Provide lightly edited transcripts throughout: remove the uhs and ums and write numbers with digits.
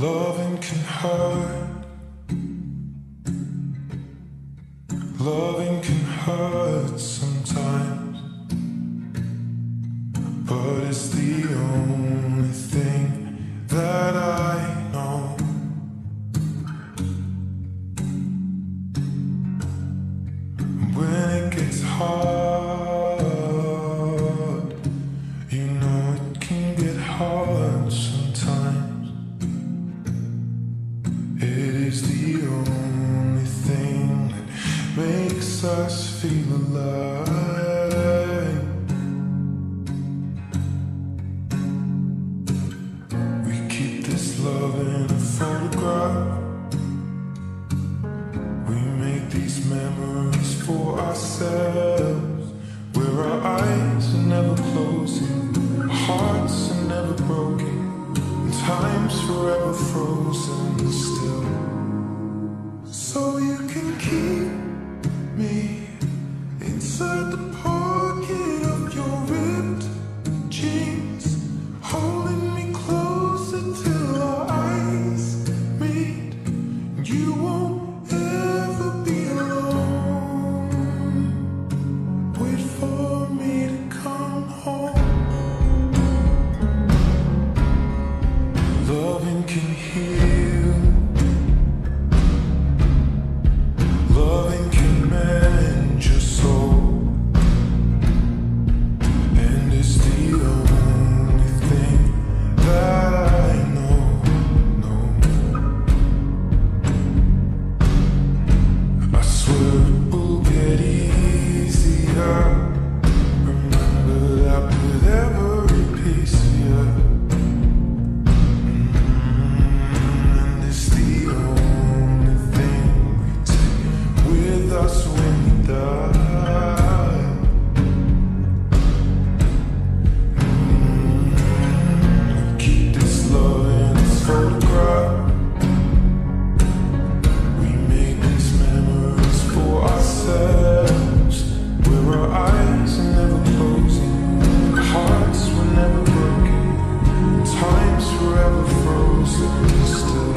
Loving can hurt. Loving can hurt sometimes, but it's the only thing that I know. When it gets hard, you know it can get hard sometimes. It is the only thing that makes us feel alive. We keep this love in a photograph. We make these memories for ourselves, where our eyes are never closing, our hearts are never broken, and time's forever frozen still. So you can keep me inside the pocket of your ripped jeans, holding me closer till our eyes meet. You won't ever be alone. Wait for me to come home. Loving can heal. Loving can mend your soul, and it's the only thing that I know. I swear it will get easier. Remember that with every piece of you, and it's the only us when we die. We keep this love in this photograph. We make these memories for ourselves, where our eyes are never closing, our hearts were never broken, time's forever frozen still.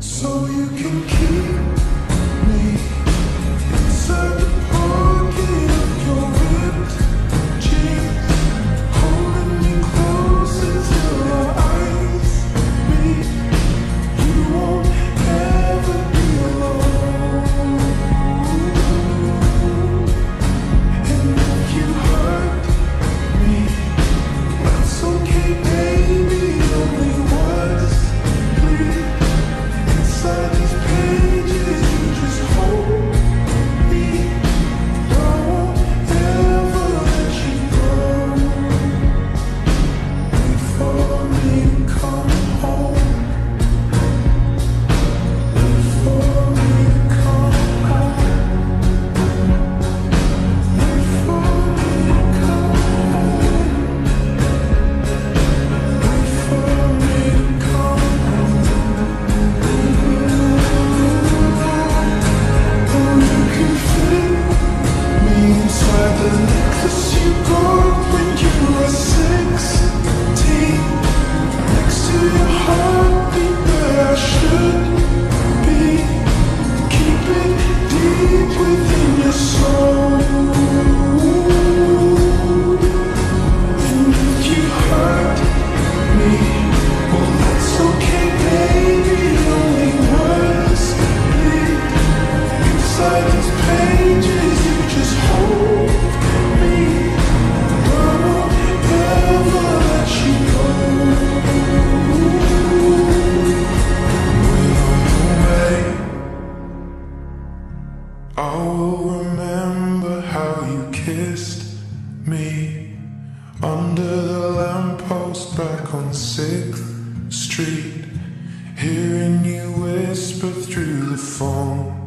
So you can keep inside the pocket of your ripped jeans, holding me close until our eyes meet. You won't ever be alone. And if you hurt me, that's okay, baby. Only words bleed inside these pages. You just hold. I will remember how you kissed me under the lamppost back on 6th Street, hearing you whisper through the phone.